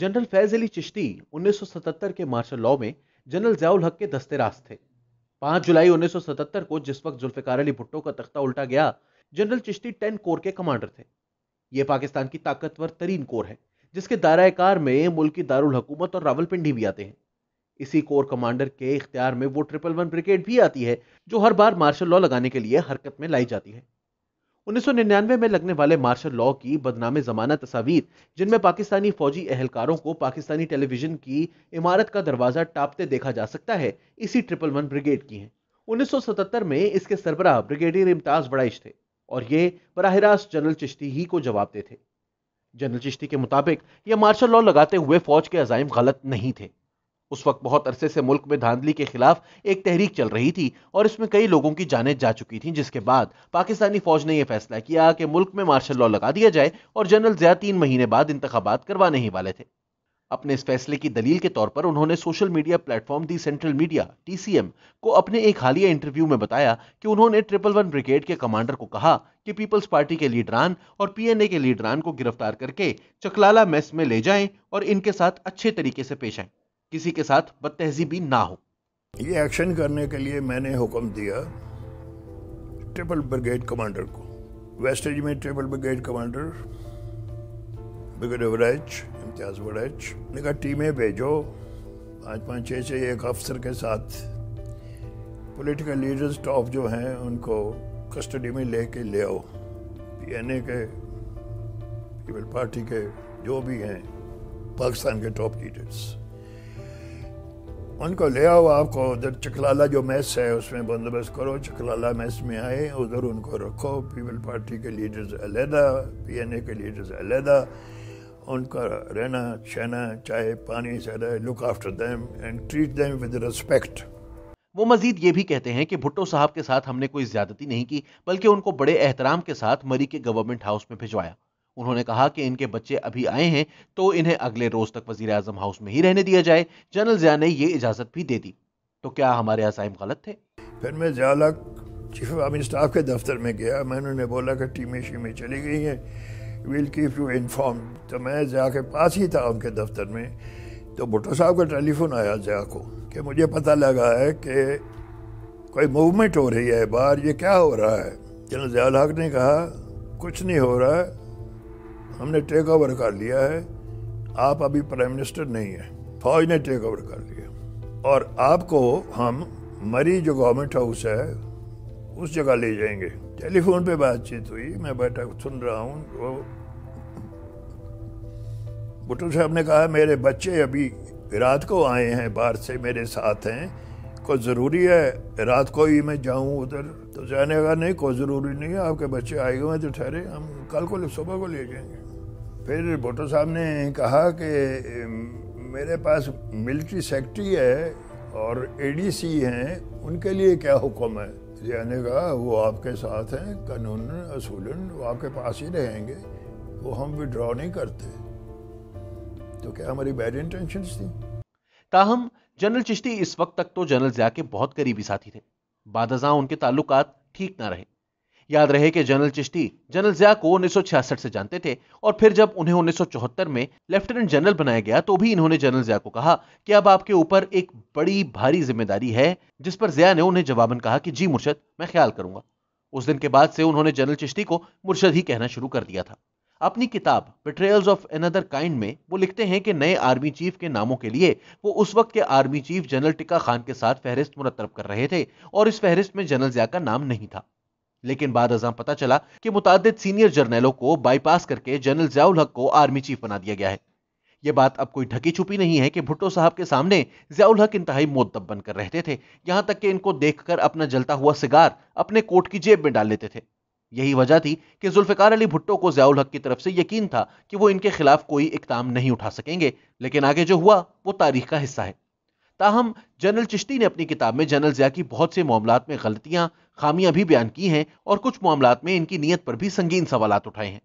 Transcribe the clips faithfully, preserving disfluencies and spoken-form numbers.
General फैजली चिश्ती उन्नीस सौ सतहत्तर के मार्शल लॉ में जनरल ज़िया-उल-हक़ के दस्ते रास्त थे। पाँच जुलाई उन्नीस सौ सतहत्तर को जिस वक्त जुल्फिकार अली भुट्टो का तख्ता उल्टा गया, जनरल चिश्ती टेन कोर के कमांडर थे। ये पाकिस्तान की ताकतवर तरीन कोर है जिसके दायरा-ए-कार में मुल्क की दारुल हुकूमत और रावलपिंडी भी आते हैं। इसी कोर कमांडर के इख्तियार में वो ट्रिपल वन ब्रिगेड भी आती है जो हर बार मार्शल लॉ लगाने के लिए हरकत में लाई जाती है। उन्नीस सौ निन्यानवे में लगने वाले मार्शल लॉ की बदनाम जमाना तस्वीर, जिनमें पाकिस्तानी फौजी अहलकारों को पाकिस्तानी टेलीविजन की इमारत का दरवाजा टापते देखा जा सकता है, इसी ट्रिपल वन ब्रिगेड की हैं। उन्नीस सौ सतहत्तर में इसके सरबराह ब्रिगेडियर इमताज बड़ाइश थे और ये बराह रास्त जनरल चिश्ती ही को जवाब देते थे। जनरल चिश्ती के मुताबिक यह मार्शल लॉ लगाते हुए फौज के अजाइम गलत नहीं थे। उस वक्त बहुत अरसे से मुल्क में धांधली के खिलाफ एक तहरीक चल रही थी और इसमें कई लोगों की जानें जा चुकी थीं, जिसके बाद पाकिस्तानी फौज ने यह फैसला किया कि मुल्क में मार्शल लॉ लगा दिया जाए और जनरल ज़िया तीन महीने बाद इंतखाबात करवाने ही वाले थे। अपने इस फैसले की दलील के तौर पर उन्होंने social media platform the central media T C M को अपने एक हालिया इंटरव्यू में बताया कि उन्होंने ट्रिपल वन ब्रिगेड के कमांडर को कहा कि पीपल्स पार्टी के लीडरान और पी एन ए के लीडरान को गिरफ्तार करके चकलाला मेस में ले जाएं और इनके साथ अच्छे तरीके से पेश आएं, किसी के साथ बदतहजीबी ना हो। ये एक्शन करने के लिए मैंने हुक्म दिया ट्रिपल ब्रिगेड कमांडर को। वेस्टेज में triple brigade commander brigadier Imtiaz बड़ाइश ने कहा टीमें भेजो, पाँच पाँच छः छः एक अफसर के साथ पॉलिटिकल लीडर्स टॉप जो हैं उनको कस्टडी में ले के ले आओ। पी एन ए के, पीपल पार्टी के जो भी हैं पाकिस्तान के टॉप लीडर्स, उनको ले आओ। आपको उधर चकलाला जो मैस है उसमें बंदोबस्त करो, चकलाला मैस में आए उधर उनको रखो। पीपल पार्टी के लीडर्स अलहदा, पी एन ए के लीडर्स अलहदा, उनका रहना सहना चाहे पानी से रहे, look after them and treat them with respect. वो मजीद ये भी कहते हैं कि भुट्टो साहब के साथ हमने कोई ज्यादती नहीं की, बल्कि उनको बड़े एहतराम के साथ मरी के गवर्नमेंट हाउस में भिजवाया। उन्होंने कहा कि इनके बच्चे अभी आए हैं तो इन्हें अगले रोज तक वजीर आजम हाउस में ही रहने दिया जाए। जनरल ज़िया ने ये इजाजत भी दे दी। तो क्या हमारे असाइम गलत थे? फिर मैं Zia chief of army staff के दफ्तर में गया, मैंने उन्हें बोला कि टीमें शीमें चली गई हैं, वील कीप यू इन्फॉर्म। तो मैं ज़िया के पास ही था उनके दफ्तर में, तो भुट्टो साहब का टेलीफोन आया ज़िया को कि मुझे पता लगा है कि कोई मूवमेंट हो रही है बाहर, ये क्या हो रहा है? जनरल ज़िया ने कहा कुछ नहीं हो रहा है, हमने टेक ओवर कर लिया है, आप अभी प्राइम मिनिस्टर नहीं है, फौज ने टेक ओवर कर लिया और आपको हम मरी जो गवर्नमेंट हाउस है उस जगह ले जाएंगे। टेलीफोन पे बातचीत हुई, मैं बैठा सुन रहा हूँ। वो भुट्टो साहब ने कहा मेरे बच्चे अभी रात को आए हैं बाहर से, मेरे साथ हैं, कोई ज़रूरी है रात को ही मैं जाऊँ उधर? तो ज़िया ने कहा नहीं कोई ज़रूरी नहीं है, आपके बच्चे आए हुए हैं तो ठहरे, हम कल को सुबह को ले जाएंगे। फिर भुट्टो साहब ने कहा कि मेरे पास मिलिट्री सेक्रेटरी है और ए डी सी हैं, उनके लिए क्या हुक्म है? ज़िया ने कहा वो आपके साथ हैं, कानूनन असूलन वो आपके पास ही रहेंगे, वो हम विड्रॉ नहीं करते। तो क्या हमारी बैड इंटेंशंस थी? ताहम जनरल चिश्ती इस वक्त तक तो जनरल ज़िया के बहुत करीबी साथी थे, बादज़ां उनके ताल्लुकात ठीक ना रहे। याद रहे कि जनरल चिश्ती जनरल ज़िया को उन्नीस सौ छियासठ से जानते थे और फिर जब उन्हें उन्नीस सौ चौहत्तर में लेफ्टिनेंट जनरल बनाया गया तो भी इन्होंने जनरल ज़िया को कहा कि अब आपके ऊपर एक बड़ी भारी जिम्मेदारी है, जिस पर ज़िया ने उन्हें जवाबन कहा कि जी मुर्शद, मैं ख्याल करूंगा। उस दिन के बाद से उन्होंने जनरल चिश्ती को मुर्शद ही कहना शुरू कर दिया था। अपनी किताब बिट्रेयल्स ऑफ एनदर काइंड में वो लिखते हैं कि नए आर्मी चीफ के नामों के लिए वो उस वक्त के आर्मी चीफ जनरल टिका खान के साथ फहरिस्त मुरतब कर रहे थे और इस फहरिस्त में जनरल ज़िया का नाम नहीं था, लेकिन बाद अज़ां पता चला कि मुतादिद सीनियर जर्नैलों को बाईपास करके जनरल ज़िया-उल-हक़ को आर्मी चीफ बना दिया गया है। यह बात अब कोई ढकी छुपी नहीं है कि भुट्टो साहब के सामने ज़िया-उल-हक़ इंतहाई मोद्दब बनकर रहते थे, यहां तक कि इनको देखकर अपना जलता हुआ सिगार अपने कोट की जेब में डाल लेते थे। यही वजह थी कि जुल्फिकार अली भुट्टो को ज़िया-उल-हक़ की तरफ से यकीन था कि वो इनके खिलाफ कोई इक़दाम नहीं उठा सकेंगे, लेकिन आगे जो हुआ वो तारीख का हिस्सा है। ताहम जनरल चिश्ती ने अपनी किताब में जनरल ज़िया की बहुत से मामलात में गलतियां, खामियां भी बयान की हैं और कुछ मामलात में इनकी नीयत पर भी संगीन सवालात उठाए हैं।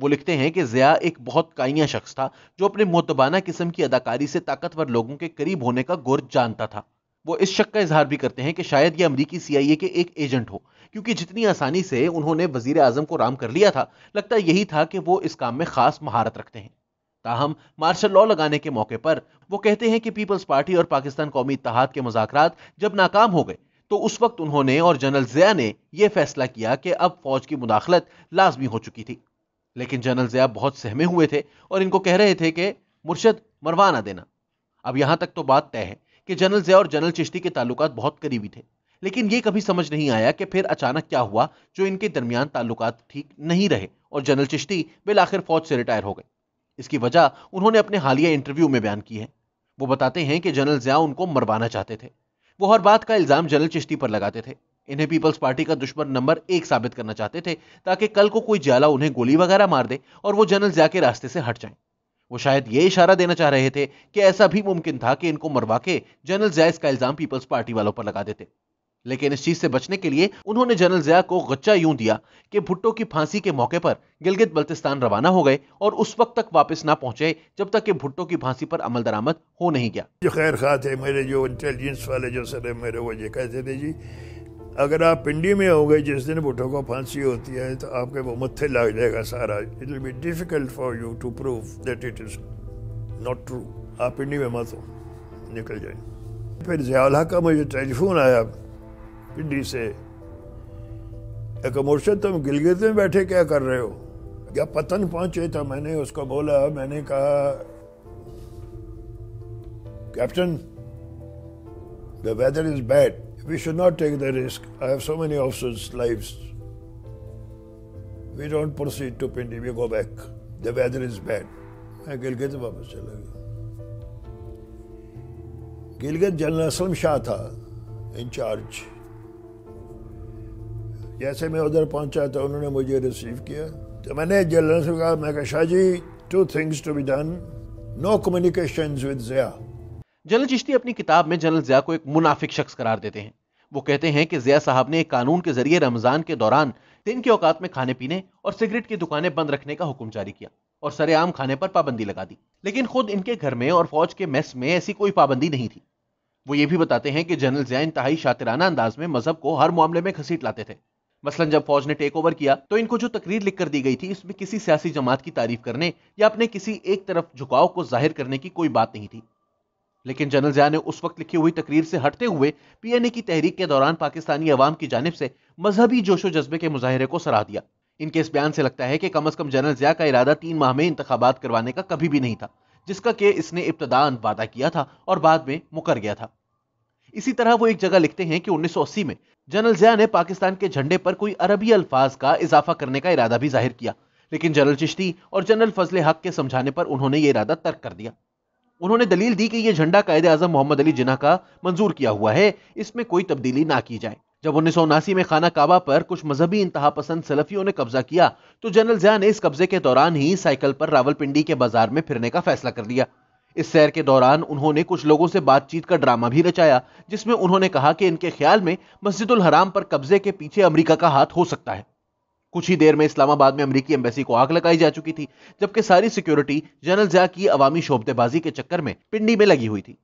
वो लिखते हैं कि ज़िया एक बहुत काइया शख्स था जो अपने मोतबाना किस्म की अदाकारी से ताकतवर लोगों के करीब होने का गुर जानता था। वो इस शक का इजहार भी करते हैं कि शायद ये अमरीकी सी आई ए के एक एजेंट हो, क्योंकि जितनी आसानी से उन्होंने वजीर आजम को राम कर लिया था, लगता यही था कि वो इस काम में खास महारत रखते हैं। ताहम मार्शल लॉ लगाने के मौके पर वो कहते हैं कि पीपल्स पार्टी और पाकिस्तान कौमी इत्तेहाद के मुज़ाकरात जब नाकाम हो गए तो उस वक्त उन्होंने और जनरल ज़िया ने यह फैसला किया कि अब फौज की मुदाखलत लाजमी हो चुकी थी। लेकिन जनरल ज़िया बहुत सहमे हुए थे और इनको कह रहे थे कि मुर्शद मरवा ना देना। अब यहाँ तक तो बात तय है कि जनरल ज़िया और जनरल चिश्ती के ताल्लुकात बहुत करीबी थे, लेकिन ये कभी समझ नहीं आया कि फिर अचानक क्या हुआ जो इनके दरमियान ताल्लुकात ठीक नहीं रहे और जनरल चिश्ती बिलाखिर फौज से रिटायर हो गए। इसकी वजह उन्होंने अपने हालिया इंटरव्यू में बयान की है। वो बताते हैं कि जनरल ज़िया उनको मरवाना चाहते थे। वो हर बात का इल्ज़ाम जनरल चिश्ती पर लगाते थे। इन्हें पीपल्स पार्टी का दुश्मन नंबर एक साबित करना चाहते थे ताकि कल को कोई जाला उन्हें गोली वगैरह मार दे और वो जनरल ज़िया के रास्ते से हट जाएं। वो शायद ये इशारा देना चाह रहे थे कि ऐसा भी मुमकिन था कि इनको मरवा के जनरल ज़िया इसका इल्ज़ाम पीपल्स पार्टी वालों पर लगा देते। लेकिन इस चीज से बचने के लिए उन्होंने जनरल ज़िया को गच्चा यूं दिया कि भुट्टो की फांसी के मौके पर गिलगित बल्तिस्तान रवाना हो गए और उस वक्त तक वापस ना पहुंचे जब तक कि भुट्टो की फांसी पर अमल दरामद हो नहीं गया। जो खैर खा थे मेरे, जो इंटेलिजेंस वाले जो सर है मेरे, वो ये कहते थे जी अगर आप पिंडी में हो गए जिस दिन भुट्टो को फांसी होती है तो आपके वो मत्थे लग जाएगा सारा। It will be difficult for you to prove that it is not true. आप पिंडी में मत हो, निकल जाए। फिर ज़िया-उल-हक़ का मुझे टेलीफोन आया पिंडी से, एक मुर्शद तुम गिलगित में बैठे क्या कर रहे हो? या पतन पहुंचे तो मैंने उसको बोला, मैंने कहा captain the weather is bad, we should not take the risk, I have so many officers lives, we don't proceed to Pindi, we go back, the weather is bad. मैं गिलगित वापस चला गया। गिलगित जनरल असम शाह था इंचार्ज। जैसे मैं उधर पहुंचा तो उन्होंने मुझे रिसीव किया, तो मैंने जनरल से कहा, मैं कहा Shah ji two things to be done, no communications with Zia. General Chishti अपनी किताब में जनरल ज़िया को एक मुनाफिक शख्स करार देते हैं। वो कहते हैं कि ज़िया साहब ने एक कानून के जरिए रमजान के दौरान दिन के औकात में खाने पीने और सिगरेट की दुकानें बंद रखने का हुक्म जारी किया और सरेआम खाने पर पाबंदी लगा दी, लेकिन खुद इनके घर में और फौज के मेस में ऐसी कोई पाबंदी नहीं थी। वो ये भी बताते हैं कि जनरल ज़िया इंतहाई शातिराना अंदाज में मजहब को हर मामले में घसीट लाते थे। मसलन जब फौज ने टेक ओवर किया तो इनको जो तकरीर लिख कर दी गई थी इसमें किसी सियासी जमात की तारीफ करने या अपने किसी एक तरफ झुकाव को जाहिर करने की कोई बात नहीं थी। लेकिन जनरल ज़िया ने उस वक्त लिखी हुई तकरीर से हटते हुए पीएनए की तहरीक के दौरान पाकिस्तानी अवाम की जानिब से मजहबी जोशो जज्बे के मुजाहरे को सराह दिया। इनके इस बयान से लगता है कि कम अज कम जनरल ज़िया का इरादा तीन माह में इंतखाबात करवाने का कभी भी नहीं था, जिसका कि इसने इब्तदान वादा किया था और बाद में मुकर गया था। इसी तरह वो एक जगह लिखते हैं कि उन्नीस सौ अस्सी में जनरल ज़िया ने पाकिस्तान के झंडे पर कोई अरबी अल्फाज का इजाफा करने का इरादा भी जाहिर किया, लेकिन जनरल चिश्ती और जनरल फैजली हक़ के समझाने पर उन्होंने ये इरादा तर्क कर दिया। उन्होंने दलील दी कि यह झंडा कायदे आज़म मोहम्मद अली जिन्ना का मंजूर किया हुआ है, इसमें कोई तब्दीली ना की जाए। जब उन्नीस सौ उनासी में खाना काबा पर कुछ मजहबी इंतहा पसंद सलफियों ने कब्जा किया तो जनरल ज़िया ने इस कब्जे के दौरान ही साइकिल पर रावलपिंडी के बाजार में फिरने का फैसला कर लिया। इस सैर के दौरान उन्होंने कुछ लोगों से बातचीत का ड्रामा भी रचाया, जिसमें उन्होंने कहा कि इनके ख्याल में मस्जिदुल हराम पर कब्जे के पीछे अमेरिका का हाथ हो सकता है। कुछ ही देर में इस्लामाबाद में अमेरिकी एम्बेसी को आग लगाई जा चुकी थी, जबकि सारी सिक्योरिटी जनरल ज़िया की अवामी शोबतेबाजी के चक्कर में पिंडी में लगी हुई थी।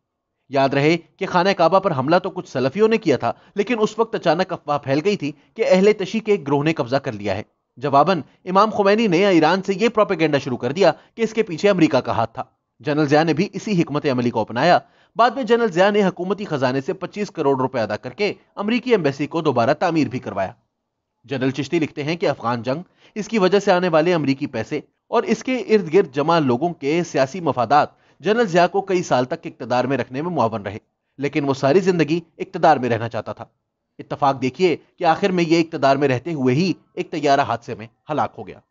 याद रहे कि खाना काबा पर हमला तो कुछ सलफियों ने किया था, लेकिन उस वक्त अचानक अफवाह फैल गई थी कि अहले तशी के एक ग्रोह ने कब्जा कर लिया है। जवाबन इमाम खुमैनी ने ईरान से यह प्रोपेगेंडा शुरू कर दिया कि इसके पीछे अमेरिका का हाथ था। जनरल ज़िया ने भी इसी हिकमत अमली को अपनाया। बाद में जनरल ज़िया ने हुकूमती खजाने से पच्चीस करोड़ रुपए अदा करके अमरीकी एम्बेसी को दोबारा तामीर भी करवाया। जनरल चिश्ती लिखते हैं कि अफगान जंग, इसकी वजह से आने वाले अमरीकी पैसे और इसके इर्द गिर्द जमा लोगों के सियासी मफादात जनरल ज़िया को कई साल तक इक्तदार में रखने में मुआवन रहे, लेकिन वो सारी जिंदगी इक्तदार में रहना चाहता था। इत्तफाक देखिए कि आखिर में ये इक्तदार में रहते हुए ही एक तैयारा हादसे में हलाक हो गया।